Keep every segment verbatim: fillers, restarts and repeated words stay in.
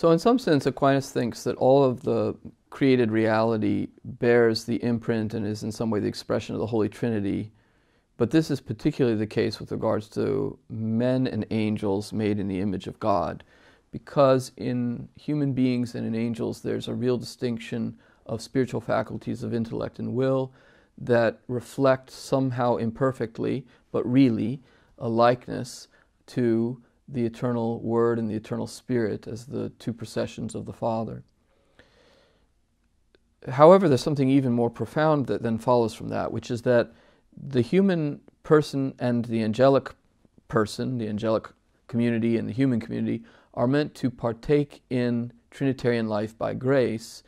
So in some sense, Aquinas thinks that all of the created reality bears the imprint and is in some way the expression of the Holy Trinity. But this is particularly the case with regards to men and angels made in the image of God, because in human beings and in angels there's a real distinction of spiritual faculties of intellect and will that reflect somehow imperfectly, but really a likeness to the eternal Word and the eternal Spirit as the two processions of the Father. However, there's something even more profound that then follows from that, which is that the human person and the angelic person, the angelic community and the human community, are meant to partake in Trinitarian life by grace.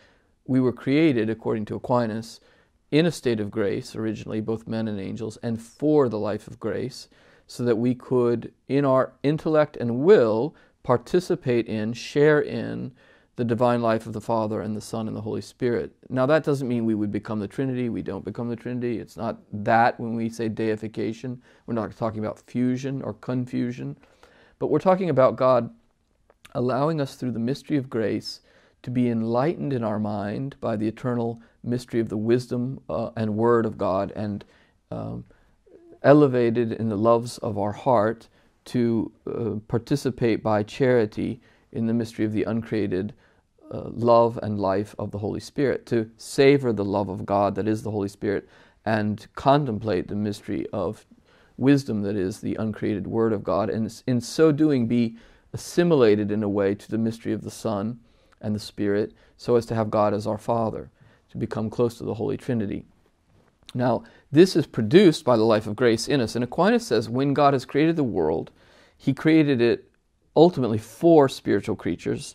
We were created, according to Aquinas, in a state of grace originally, both men and angels, and for the life of grace, so that we could, in our intellect and will, participate in, share in, the divine life of the Father and the Son and the Holy Spirit. Now that doesn't mean we would become the Trinity. We don't become the Trinity. It's not that when we say deification. We're not talking about fusion or confusion. But we're talking about God allowing us through the mystery of grace to be enlightened in our mind by the eternal mystery of the wisdom uh, and word of God, and um, elevated in the loves of our heart to uh, participate by charity in the mystery of the uncreated uh, love and life of the Holy Spirit, to savor the love of God that is the Holy Spirit and contemplate the mystery of wisdom that is the uncreated word of God, and in so doing be assimilated in a way to the mystery of the Son and the Spirit, so as to have God as our Father, to become close to the Holy Trinity. Now, this is produced by the life of grace in us, and Aquinas says when God has created the world, he created it ultimately for spiritual creatures,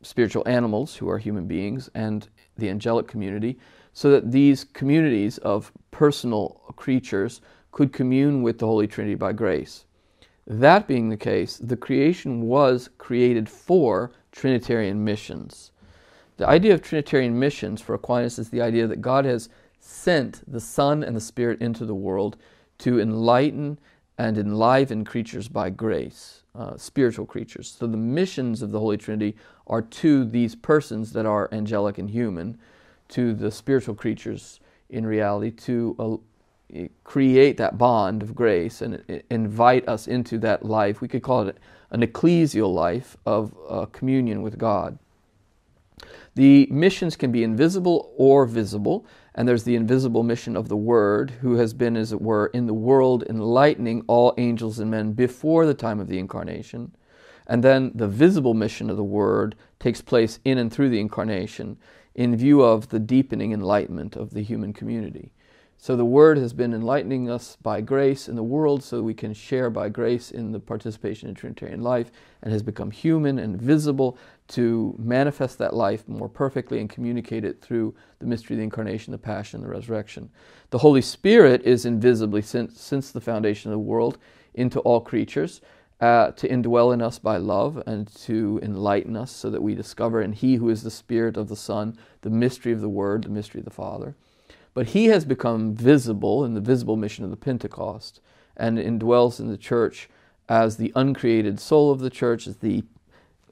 spiritual animals who are human beings, and the angelic community, so that these communities of personal creatures could commune with the Holy Trinity by grace. That being the case, the creation was created for Trinitarian missions. The idea of Trinitarian missions for Aquinas is the idea that God has sent the Son and the Spirit into the world to enlighten and enliven creatures by grace, uh, spiritual creatures. So the missions of the Holy Trinity are to these persons that are angelic and human, to the spiritual creatures in reality, to uh, create that bond of grace and uh, invite us into that life. We could call it an ecclesial life of uh, communion with God. The missions can be invisible or visible, and there's the invisible mission of the Word, who has been, as it were, in the world enlightening all angels and men before the time of the Incarnation. And then the visible mission of the Word takes place in and through the Incarnation in view of the deepening enlightenment of the human community. So the Word has been enlightening us by grace in the world so we can share by grace in the participation in Trinitarian life, and has become human and visible to manifest that life more perfectly and communicate it through the mystery of the Incarnation, the Passion, the Resurrection. The Holy Spirit is invisibly sent since the foundation of the world into all creatures uh, to indwell in us by love and to enlighten us so that we discover in He who is the Spirit of the Son, the mystery of the Word, the mystery of the Father. But He has become visible in the visible mission of the Pentecost and indwells in the Church as the uncreated soul of the Church, as the,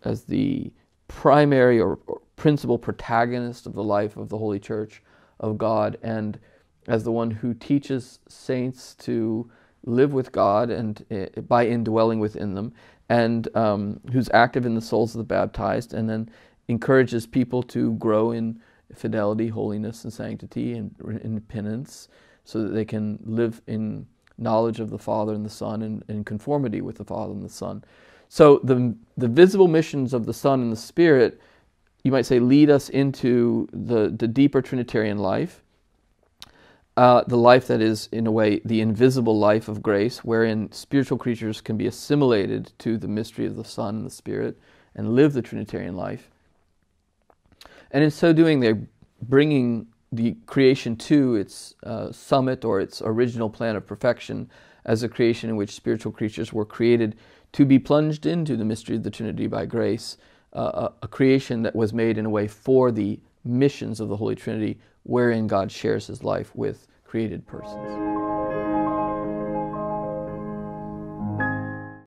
as the primary or, or principal protagonist of the life of the Holy Church of God, and as the one who teaches saints to live with God and uh, by indwelling within them, and um, who's active in the souls of the baptized, and then encourages people to grow in fidelity, holiness, and sanctity, and in penance, so that they can live in knowledge of the Father and the Son, and in conformity with the Father and the Son. So the the visible missions of the Son and the Spirit, you might say, lead us into the, the deeper Trinitarian life, uh, the life that is, in a way, the invisible life of grace, wherein spiritual creatures can be assimilated to the mystery of the Son and the Spirit, and live the Trinitarian life. And in so doing, they're bringing the creation to its uh, summit, or its original plan of perfection, as a creation in which spiritual creatures were created to be plunged into the mystery of the Trinity by grace, uh, a, a creation that was made in a way for the missions of the Holy Trinity, wherein God shares His life with created persons.